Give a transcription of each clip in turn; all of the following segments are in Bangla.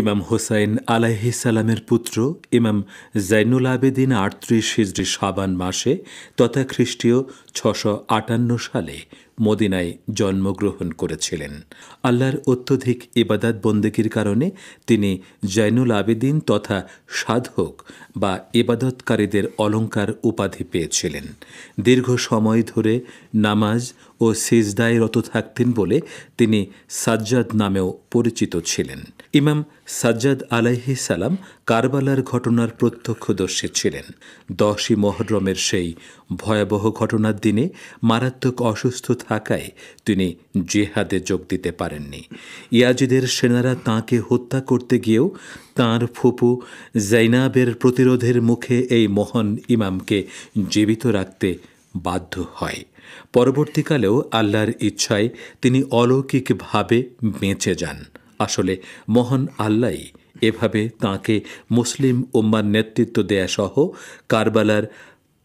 ইমাম হুসাইন আলাইহিসালামের পুত্র ইমাম জাইনুল আবেদিন ৩৮ হিজরি শাবান মাসে তথা খ্রিস্টীয় ৬৫৮ সালে মদিনায় জন্মগ্রহণ করেছিলেন। আল্লাহর অত্যধিক ইবাদত বন্দেগীর কারণে তিনি জাইনুল আবেদিন তথা সাধক বা ইবাদতকারীদের অলঙ্কার উপাধি পেয়েছিলেন। দীর্ঘ সময় ধরে নামাজ ও সিজদায় রত থাকতেন বলে তিনি সাজ্জাদ নামেও পরিচিত ছিলেন। ইমাম সাজ্জাদ আলাইহিস সালাম কারবালার ঘটনার প্রত্যক্ষদর্শী ছিলেন। ১০ই মুহররমের সেই ভয়াবহ ঘটনার দিনে মারাত্মক অসুস্থ থাকায় তিনি জিহাদে যোগ দিতে পারেননি। ইয়াজিদের সেনারা তাঁকে হত্যা করতে গিয়েও তাঁর ফুপু জাইনাবের প্রতিরোধের মুখে এই মহান ইমামকে জীবিত রাখতে বাধ্য হয়। পরবর্তীকালেও আল্লাহর ইচ্ছায় তিনি অলৌকিকভাবে বেঁচে যান। আসলে মহান আল্লাহই এভাবে তাঁকে মুসলিম উম্মার নেতৃত্ব দেয়াসহ কারবালার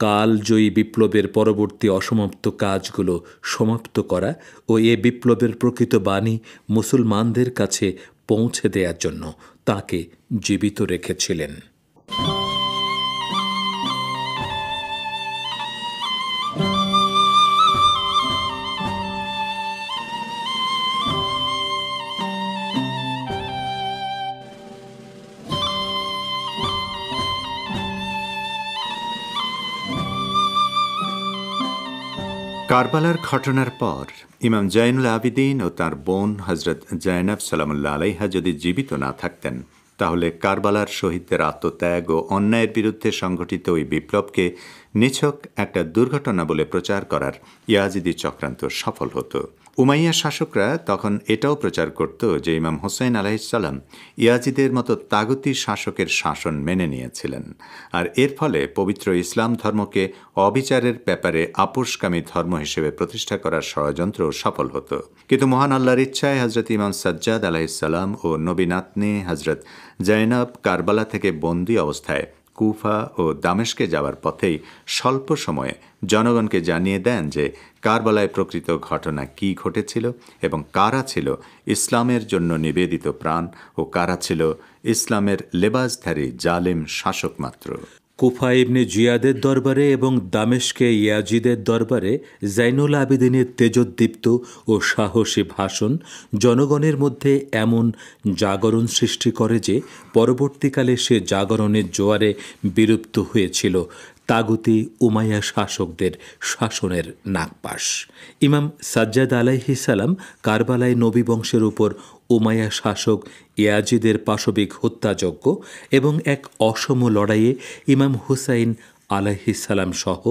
কালজয়ী বিপ্লবের পরবর্তী অসমাপ্ত কাজগুলো সমাপ্ত করা ও এ বিপ্লবের প্রকৃত বাণী মুসলমানদের কাছে পৌঁছে দেওয়ার জন্য তাঁকে জীবিত রেখেছিলেন। কারবালার ঘটনার পর ইমাম জাইনুল আবেদিন ও তার বোন হজরত জায়নাব সালামুল্লাহ আলাইহা যদি জীবিত না থাকতেন, তাহলে কারবালার শহীদদের আত্মত্যাগ ও অন্যায়ের বিরুদ্ধে সংঘটিত ওই বিপ্লবকে নিছক একটা দুর্ঘটনা বলে প্রচার করার ইয়াজিদি চক্রান্ত সফল হতো। উমাইয়া শাসকরা তখন এটাও প্রচার করত যে ইমাম হোসেন আলাইহিসসালাম ইয়াজিদের মতো তাগুতি শাসকের শাসন মেনে নিয়েছিলেন, আর এর ফলে পবিত্র ইসলাম ধর্মকে অবিচারের ব্যাপারে আপোষকামী ধর্ম হিসেবে প্রতিষ্ঠা করার ষড়যন্ত্র সফল হতো। কিন্তু মহান আল্লাহর ইচ্ছায় হজরত ইমাম সাজ্জাদ আলাইহিসসালাম ও নবী নাতনি হজরত জাইনাব কারবালা থেকে বন্দী অবস্থায় কুফা ও দামেশকে যাওয়ার পথেই স্বল্প সময়ে জনগণকে জানিয়ে দেন যে কারবালায় প্রকৃত ঘটনা কি ঘটেছিল এবং কারা ছিল ইসলামের জন্য নিবেদিত প্রাণ ও কারা ছিল ইসলামের লেবাসধারী জালেম শাসক মাত্র। কুফা ইবনে জিয়াদের দরবারে এবং দামেশকে ইয়াজিদের দরবারে জাইনুল আবেদিনের তেজোদ্দীপ্ত ও সাহসী ভাষণ জনগণের মধ্যে এমন জাগরণ সৃষ্টি করে যে পরবর্তীকালে সে জাগরণের জোয়ারে বিলুপ্ত হয়েছিল তাগুতি উমাইয়া শাসকদের শাসনের নাগপাশ। ইমাম সাজ্জাদ আলাইহিস সালাম কারবালায় নবী বংশের উপর উমাইয়া শাসক ইয়াজিদের পাশবিক হত্যাযজ্ঞ এবং এক অসম লড়াইয়ে ইমাম হুসাইন আলাইহিস সালাম সহ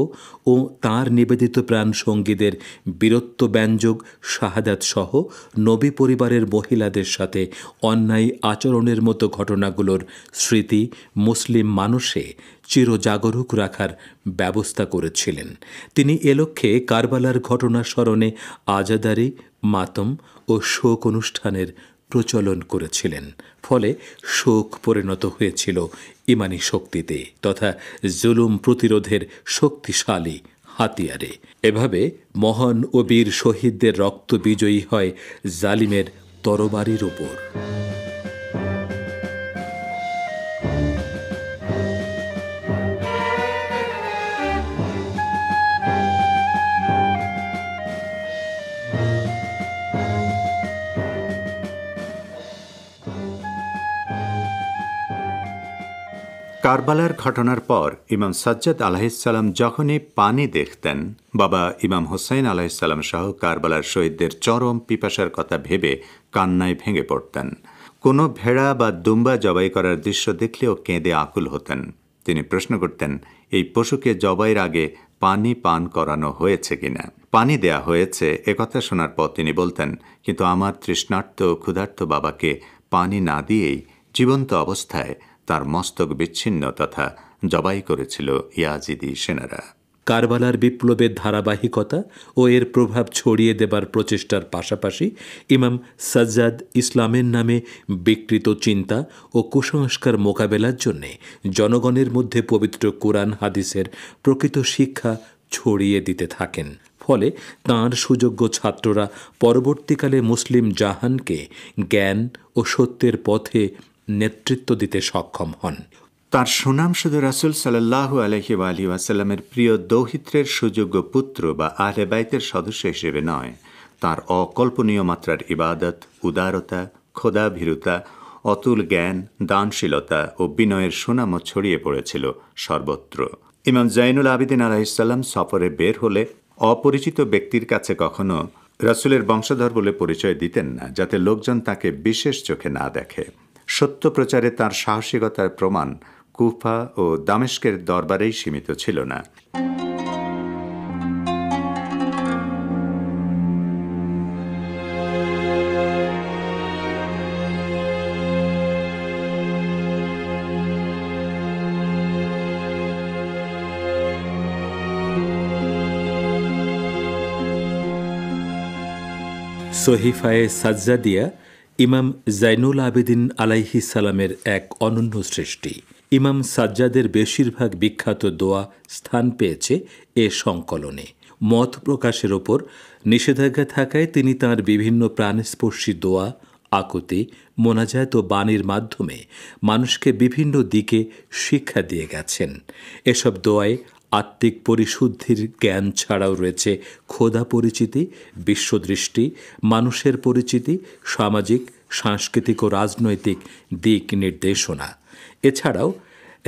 ও তাঁর নিবেদিত প্রাণ সঙ্গীদের বীরত্ব ব্যঞ্জক শাহাদাত সহ নবী পরিবারের মহিলাদের সাথে অন্যায় আচরণের মতো ঘটনাগুলোর স্মৃতি মুসলিম মানুষে চিরজাগরুক রাখার ব্যবস্থা করেছিলেন। তিনি এ লক্ষ্যে কারবালার ঘটনা স্মরণে আজাদারি, মাতম ও শোক অনুষ্ঠানের প্রচলন করেছিলেন। ফলে শোক পরিণত হয়েছিল ইমানি শক্তিতে তথা জুলুম প্রতিরোধের শক্তিশালী হাতিয়ারে। এভাবে মহান ও বীর শহীদদের রক্ত বিজয়ী হয় জালিমের তরবারির উপর। কারবালার ঘটনার পর ইমাম সাজ্জাদ আলাইহিসসালাম যখনই পানি দেখতেন, বাবা ইমাম হোসেন আলাইহিসসালাম সহ কারবালার শহীদদের চরম পিপাসার কথা ভেবে কান্নায় ভেঙে পড়তেন। কোনো ভেড়া বা দুম্বা জবাই করার দৃশ্য দেখলেও কেঁদে আকুল হতেন। তিনি প্রশ্ন করতেন, এই পশুকে জবাইয়ের আগে পানি পান করানো হয়েছে কিনা। পানি দেয়া হয়েছে একথা শোনার পর তিনি বলতেন, কিন্তু আমার তৃষ্ণার্ত ক্ষুধার্ত বাবাকে পানি না দিয়েই জীবন্ত অবস্থায় তার মস্তক বিচ্ছিন্ন তথা জবাই করেছিল ইয়াজিদি সেনারা। কারবালার বিপ্লবের ধারাবাহিকতা ও এর প্রভাব ছড়িয়ে দেবার প্রচেষ্টার পাশাপাশি ইমাম সাজ্জাদ ইসলামের নামে বিকৃত চিন্তা ও কুসংস্কার মোকাবেলার জন্যে জনগণের মধ্যে পবিত্র কোরআন হাদিসের প্রকৃত শিক্ষা ছড়িয়ে দিতে থাকেন। ফলে তাঁর সুযোগ্য ছাত্ররা পরবর্তীকালে মুসলিম জাহানকে জ্ঞান ও সত্যের পথে नेतृत्व दीते सक्षम हन। तार सुनाम शुधु रसूल सल्लल्लाहु आलैहि वालैहि वासल्लमेर प्रिय दौहित्रेर सुयोग्य पुत्र बा आहले बाइतेर सदस्य हिसेबे नय, तार अकल्पनीय मात्रार इबादत, उदारता, खोदाभीरुता, अतुल ज्ञान, दानशीलता और विनयेर सुनामो छड़िए पड़ेछिल सर्वत्र। इमाम जैनुल आबेदीन आलैहिस्सालाम सफरे बेर होले अपरिचित व्यक्तिर काछे कखनो रसूलेर वंशधर बोले परिचय दितेन ना, जाते लोकजन ताके विशेष चोखे ना देखे। सत्य प्रचारे तार साहसिकतार प्रमाण कूफा और दामेश्केर दरबारेई सीमित छिलो ना। सहिफा ए sajjadiya इमाम जैनुल आबेदीन आलैहिस्सालामेर एक अनन्य सृष्टि। इमाम साज्जादेर बेशिरभाग विख्यात दोआ स्थान पेয়েছে ए संकलने। मत प्रकाशेर ओपर निषेधाज्ञा थाकाय तिनि तार विभिन्न प्राणस्पर्शी दोआ, आकुति, मोनाजात और बाणीर माध्यमे मानुषके विभिन्न दिके शिक्षा दिए गेছেন। एसब दोआय आत्मिक परिशुद्धिर ज्ञान छाड़ाओ रयेছে खोदा परिचिति, विश्वदृष्टि, मानुषेर परिचिति, सामाजिक, सांस्कृतिक और राजनैतिक दिक निर्देशना। एछाड़ाओ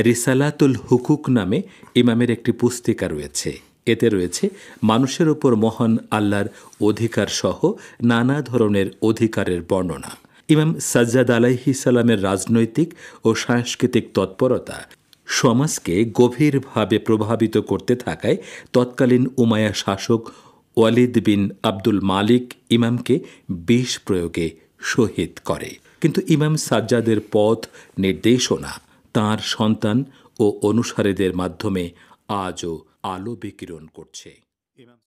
रिसालातुल हुकूक नामे इमामेर एकटी पुस्तिका रयेছে। एते रयेছে मानुषेर ओपर महान आल्लाहर अधिकार सह नाना धरनेर अधिकारेर बर्णना। इमाम sajjad आलैहिस्सालामेर राजनैतिक और सांस्कृतिक तत्परता समाज के गभीर भावे प्रभावित करते थाकाय तत्कालीन उमाया शासक वालिद बिन अब्दुल मालिक इमाम के विष प्रयोगे शहीद करे। किन्तु इमाम sajjader पथ निर्देशना तार सन्तान और अनुसारीदेर माध्यमे आजो आलो बिकिरण करछे।